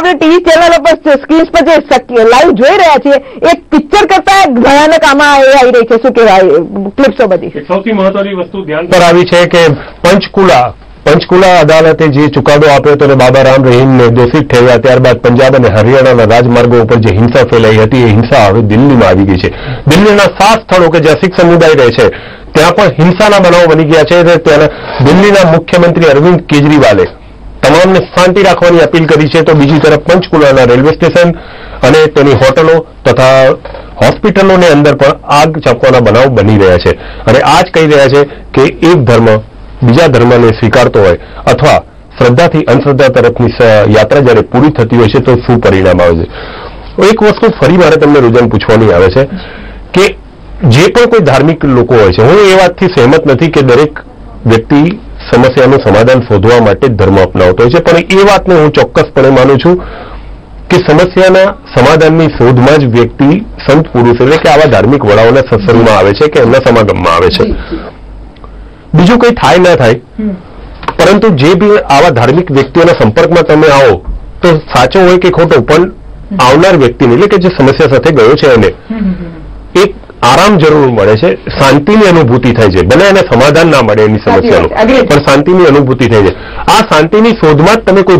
आपने TV channel पर screen पर जो लाइव જોઈ રહ્યા છીએ એક પિક્ચર કરતા ભયાનક આમાં એ આવી રહી છે શું કહેવાય ક્લિપ્સો બધી સૌથી મહત્વની વસ્તુ ધ્યાન પર આવી છે કે पंचकूला अदालते जो चुकादो आप्यो तो बाबा राम रहीम ने दोषित ठहराया त्यारबाद पंजाब और हरियाणा राजमार्गों पर जो हिंसा फैलाई थी हिंसा हवे दिल्ली में आई गई है। दिल्ली ना 7 स्थलों के ज्यां सिख समुदाय रहे छे त्यां पण हिंसा ना बनाव बनी गया है। दिल्ली ना मुख्यमंत्री अरविंद केजरीवाले तमाम ने शांति राखवानी अपील करी है। तो बीजी तरफ पंचकूला रेलवे स्टेशन अने तेनी होटलों तथा हॉस्पिटलों ने अंदर पर आग चपकवाना बनाव बनी रहा है और आज कही रहा है कि एक धर्म बीजा धर्म ने स्वीकारतो होय अथवा श्रद्धा थी अंधश्रद्धा तरफनी यात्रा ज्यारे पूरी थती होय छे तो शुं परिणाम आवे छे। एक वस्तु फरी मारे तमने रोजन पूछवानी आवे छे कि जे पण कोई धार्मिक लोको होय छे हूँ ए वातथी सहमत नथी कि दरेक व्यक्ति समस्यानुं समाधान शोधवा माटे धर्म अपनावतो होय छे पण ए वातने हूँ चोक्कसपणे मानु छुं कि समस्याना समाधाननी शोधमां ज व्यक्ति संत पुरुष एटले के आवा धार्मिक वडाओना सत्संगमां आवे छे के एमना समागममां आवे छे। बीजू कई थाय ना थाय परंतु जे भी आवा धार्मिक व्यक्तिओना संपर्कमां तमे आओ तो साचो होय के खोटो पण आवनार व्यक्तिने एटले के जे समस्या साथे गयो छे एने एक आराम जरूर मळे छे, शांतिनी अनुभूति थाय छे। भले एने समाधान ना मळे एनी समस्यानो पण शांतिनी अनुभूति थाय छे। आ शांतिनी शोधमां तमे कोई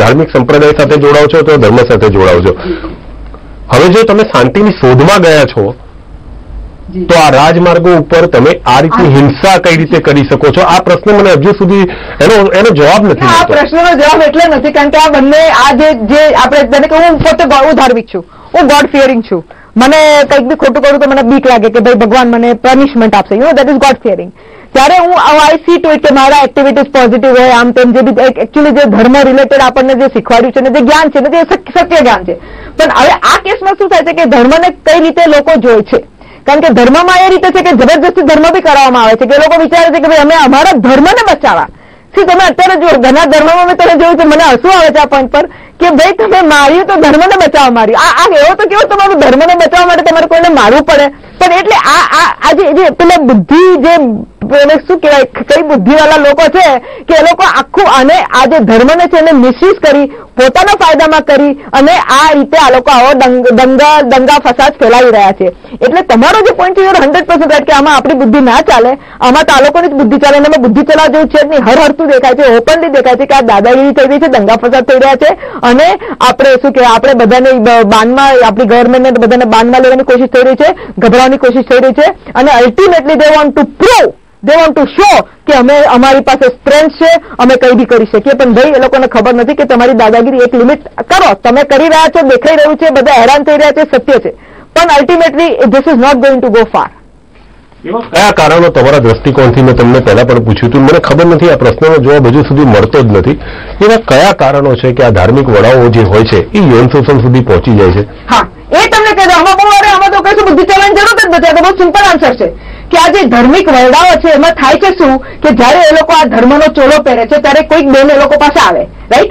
धार्मिक संप्रदाय साथे जोडाओ छो तो धर्म साथे जोडाओ छो। हवे जो तमे शांतिनी शोधमां गया छो तो आ राजमार्गो उपर तमे आ रीते हिंसा कई रीते करी सको छो आ प्रश्न मने हजू सुधी एनो जवाब नथी आ प्रश्ननो जवाब एटले नथी कारण के आ बन्ने आ जे जे आपणे बने के हूं पोते धार्मिक छुं हूं गॉड फियरिंग छुं मैंने कहीं भी खोटू करूं तो मैंने बीक लगे कि भाई भगवान मैंने पनिशमेंट आपसे you know that is God fearing जयरे हूँ आई सी टू इट के मारा एक्टिविटीज पॉजिटिव है आम तेम जो भी एक्चुअली जो धर्म रिलेटेड आपने जो शीखवाड्यु छे ने जो ज्ञान छे ने जो सत्य ज्ञान छे पण हवे आ केस में शुं थाय छे के धर्म ने कई रीते लोको जोए छे कारण के धर्म में ए रीते छे के जबरदस्ती धर्म भी करावामां आवे छे के लोको विचारे छे के भाई अमे अमारा धर्म ने बचावा छे। तमे अत्यारे जो घना धर्म में तमे जोयुं तो मने हसू आवे छे आ पॉइंट पर कि भाई तमे मार्यु तो धर्म ने बचाव मार्यु आ एवो तो केवो तमारो धर्म ने बचाव माटे तमारे कोईने मारવું પડે પણ એટલે આ આજે જે પેલા બુદ્ધિ જે એને શું કહેવાય કઈ બુદ્ધિવાળા લોકો છે કે એ લોકો આખું અને આ જે ધર્મને છે એને મિસયુઝ કરી પોતાના ફાયદામાં કરી અને આ રીતે આ લોકો આવો દંગા ફસાદ ફેલાવી રહ્યા છે। એટલે તમારો જે પોઈન્ટ છે એ 100% રાઈટ કે આમાં આપણી બુદ્ધિ ના ચાલે આમાં તો આ લોકોની જ બુદ્ધિ ચાલે અને બુદ્ધિ ચલાવ જેવું છે નહીં હરહરતું દેખાય છે ઓપનલી દેખાય છે કે આ દાદાગીરી થઈ રહી છે દંગા ફસાદ થઈ રહ્યા છે અને આપણે શું કહેવાય આપણે બધાને બાનમાં આપણી ગવર્નમેન્ટને બધાને બાનમાં લેવાની કોશિશ થઈ રહી છે ગભરાવાની કોશિશ થઈ રહી છે અને ultimately they want to prove they want to show कि अमे अमारी पास स्ट्रेंथ है अमे कई भी करी सके पण भाई ए लोकोने खबर नहीं कि तमारी दादागिरी एक लिमिट करो तमे करी रहा छो देखाई रह्यु छे बधा हैरान थई रह्या छे सत्य छे पण ultimately this is not going to go far. क्या कारणों तमारा दृष्टिकोणथी मैं तमने पहला पण पूछ्युं हतुं मने खबर नहीं आ प्रश्नों जवाब हजू सुधी मळतो ज नथी एना क्या कारणों छे कि आ धार्मिक वड़ाओ जे होय छे ए यौन शोषण सुधी पहोंची जाय छे। हाँ ए तमने कही आमां बहू अरे आमां तो कशुं बुद्धि चलन जरूरत ज नथी आ तो बहुत सिंपल आंसर छे કે આ જે ધાર્મિક વરડાઓ છે એમાં થાય છે શું કે જ્યારે એ લોકો આ ધર્મનો ચોલો પહેરે છે ત્યારે કોઈક બેન એ લોકો પાસે આવે રાઈટ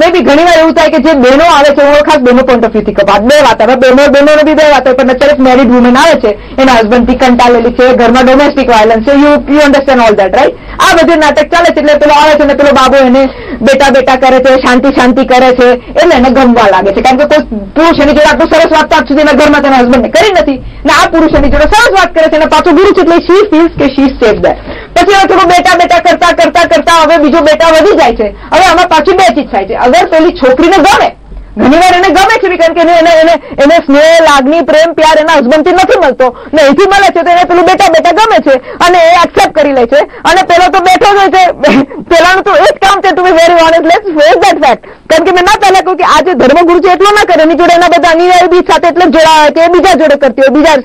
મે બી ઘણીવાર એવું થાય કે જે બેનો આવે છે એનો ખાસ બેનો પોઈન્ટ ઓફ વ્યૂથી કપાત બે વાત આવે બેનોને બી બે વાત આવે પણ અત્યારે મેરિડ વુમેન આવે છે એના હસબન્ડથી કંટાળેલી છે ઘરમાં ડોમેસ્ટિક વાયલન્સ છે you understand all that right આ બધું નાટક ચાલે છે એટલે પેલો આવે છે અને પેલો બાબો એને બેટા બેટા કરે છે શાંતિ શાંતિ કરે છે એટલે એને ગમવા લાગે છે કારણ કે કોઈ પુરુષ એની જોડે આટલું સરસ વાત આજ સુધી એના ઘરમાં તેના હસબન્ડને કરી નથી ને આ પુરુષ એની જોડે સરસ વાત કરે છે અને પાછું ગુરુ છે એટલે શી ફીલ્સ કે શી સેફ દેટ પછી હવે થોડું બેટા બેટા કરતા કરતા કરતા હવે બીજો બેટા વધી જાય છે હવે આમાં પાછું બે ચીજ થાય છે અગર પેલી છોકરીને ગમે ઘણી વાર એને ગમે છે કારણ કે એને સ્નેહ લાગણી પ્રેમ પ્યાર એના હસબન્ડથી નથી મળતો ને એથી મળે છે તો એને પેલું બેટા બેટા ગમે છે અને એ એક્સેપ્ટ કરી લે છે અને પેલો તો બેઠો જ હોય છે પેલાનું તો એ જ કામ છે to be very honest let's face that fact કારણ કે મેં ના પહેલા કહ્યું કે આ જે ધર્મગુરુ છે એટલો ના કરે એની જોડે એના બધા અનિવાર્ય બી સાથે એટલે જોડાયા હોય કે એ બીજા જોડે કરતી હોય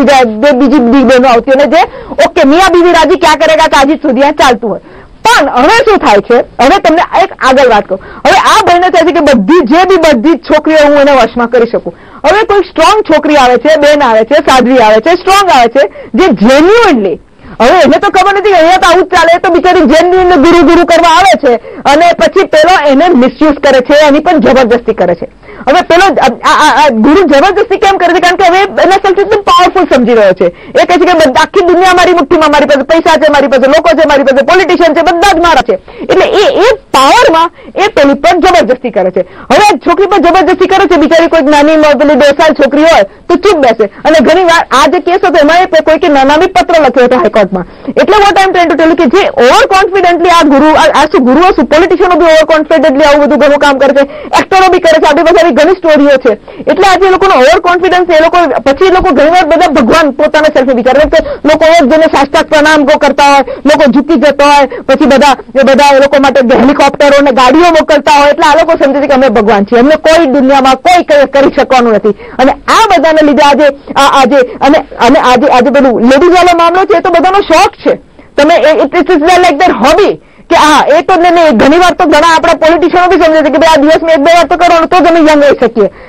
બીજા બે બીજી બહેનો આવતી હોય જે ઓકે મિયા બીવી રાજી ક્યાં કરેગા કે આજે સુધી આ ચાલતું હોય પણ હવે શું થાય છે હવે તમને એક આગળ વાત કહું હવે આ બહેનો થાય છે કે બધી છોકરીઓ હું એના વશમાં કરી શકું હવે કોઈ સ્ટ્રોંગ છોકરી આવે છે બેન આવે છે સાધ્વી આવે છે સ્ટ્રોંગ આવે છે જે જેન્યુઅનલી હવે એને તો ખબર નથી અહીંયા તો આવું જ ચાલે તો બિચારી જેન્યુઅનને ગુરુ ગુરુ કરવા આવે છે અને પછી પેલો એને મિસયુઝ કરે છે એની પણ જબરદસ્તી કરે છે હવે પેલો ગુરુ જબરદસ્તી કેમ કરે છે કારણ કે હવે એના સેલ્ફ એકદમ પાવરફુલ સમજી રહ્યો છે એ કહે છે કે આખી દુનિયા મારી મુઠ્ઠીમાં મારી પાસે પૈસા છે મારી પાસે લોકો છે મારી પાસે પોલિટિશિયન છે બધા જ મારા છે એટલે એ पावर में ए पेली पर जबरदस्ती करे छे। हवे आ छोकरी पर जबरदस्ती करे छे बिचारी कोई नानी पेली 2 साल छोकरी होय तो चुप बेसे अने घणी वार आ जे केस हतो एमां ए कोई के नानामी पत्र लख्यो हतो हाईकोर्ट मां। एटले what I am trying to tell you के जे ओवर कॉन्फिडेंटली आ गुरु आ सु गुरुओ सु पॉलिटिशियनो भी ओवर कॉन्फिडेंटली आवुं बधुं घणुं काम करे छे, एक्टरो भी करे छे, आपणी पासे घणी स्टोरीओ छे। एटले आ जे लोकोनो ओवर कॉन्फिडन्स ए लोको पछी लोको घणी वार बधा भगवान पोताने सेल्फ विचारे के लोको एक जने साष्टांग प्रणाम को करता होय, लोको झुकी जता होय, पछी बधा बधा ए लोको माटे हेलिकॉप्टरो ने गाड़ियों मोकलता हो एटले आ लोको समझे छे के अमे भगवान छीए, अमने कोई दुनिया में कोई करी शकवानुं नथी। अने आ बधाने लीधे आज आज अने आज आज पेलुं लेडीज वालो मामलो छे तो बधानो शौक छे तमे इट्स लाइक देयर हॉबी के हाँ ए तो घणी वार तो घणा आपड़ा पॉलिटिशियनो भी समझे छे के भाई आ दिवस में 1-2 વાર तो करो तो जमे यंग रही सकीए।